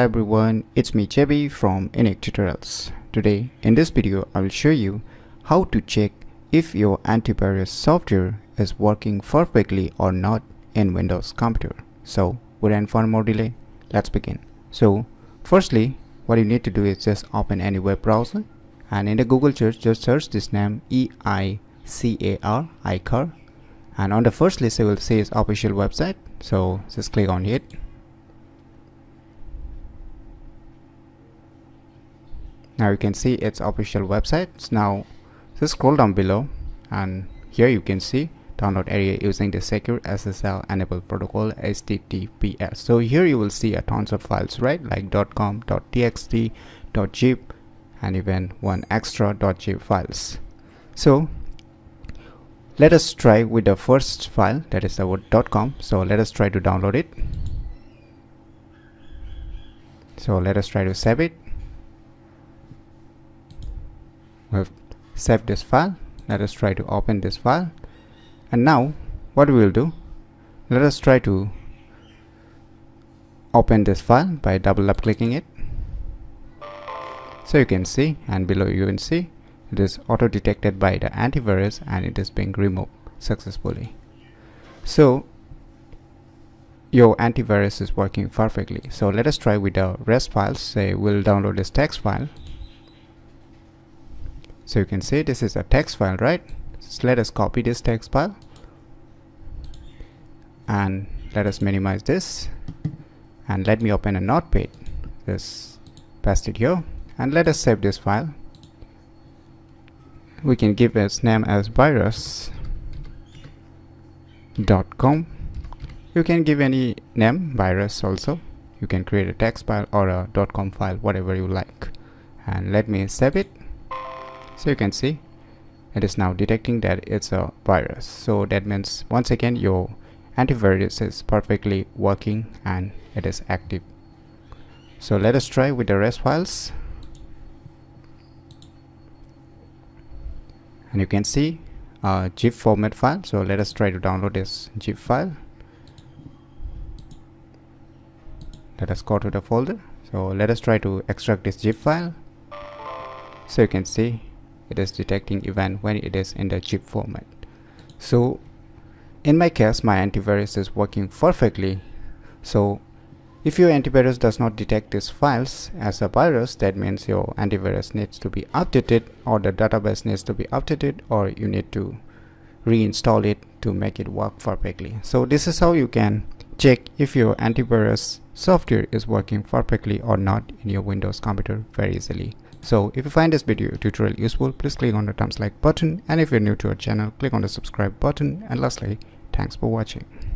Hello everyone, it's me Chebi from Inic Tutorials. Today in this video I will show you how to check if your antivirus software is working perfectly or not in Windows computer. So without any more delay, let's begin. So firstly what you need to do is just open any web browser and in the Google search just search this name EICAR, and on the first list you will see its official website, so just click on it. Now you can see its official website. Now just scroll down below and here you can see download area using the secure SSL enabled protocol HTTPS. So here you will see a tons of files, right, like .com, .txt, .zip and even one extra .zip files. So let us try with the first file, that is the word .com. So let us try to download it. So let us try to save it. We have saved this file. Let us try to open this file, and now what we will do, let us try to open this file by double up clicking it. So you can see, and below you can see it is auto detected by the antivirus and it is being removed successfully. So your antivirus is working perfectly. So let us try with the rest files. Say we'll download this text file. So you can see this is a text file, right? So let us copy this text file and let us minimize this, and let me open a notepad, just paste it here and let us save this file. We can give its name as virus.com. You can give any name, virus also. You can create a text file or a .com file, whatever you like, and let me save it. So you can see it is now detecting that it's a virus. So that means once again your antivirus is perfectly working and it is active. So let us try with the rest files, and you can see a zip format file. So let us try to download this zip file. Let us go to the folder. So let us try to extract this zip file. So you can see it is detecting even when it is in the zip format. So in my case my antivirus is working perfectly. So if your antivirus does not detect these files as a virus, that means your antivirus needs to be updated, or the database needs to be updated, or you need to reinstall it to make it work perfectly. So this is how you can check if your antivirus software is working perfectly or not in your Windows computer very easily. So if you find this video tutorial useful, please click on the thumbs like button, and if you're new to our channel, click on the subscribe button, and lastly, thanks for watching.